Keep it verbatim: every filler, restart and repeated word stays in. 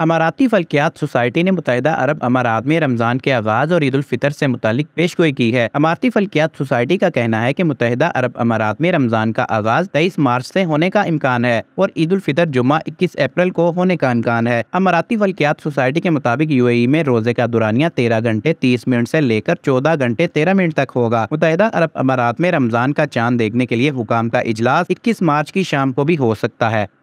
अमारती फलकियात society ने मुत्तहिदा अरब अमारात में रमज़ान के आगाज़ और ईद-उल-फितर से मुतालिक पेशगोई की है। अमारती फलकियात सोसाइटी का कहना है कि मुत्तहिदा अरब अमारात में रमज़ान का आगाज़ तेईस मार्च से होने का इम्कान है और ईद-उल-फितर जुम्मा इक्कीस अप्रैल को होने का इम्कान है। अमारती फलकियात सोसाइटी के मुताबिक यूएई में रोजे का दुरानिया तेरह घंटे तीस मिनट से लेकर चौदह घंटे तेरह मिनट तक होगा। मुत्तहिदा अरब अमारात में रमज़ान का चांद देखने के लिए हुकाम का इजलास इक्कीस मार्च की शाम को भी हो सकता है।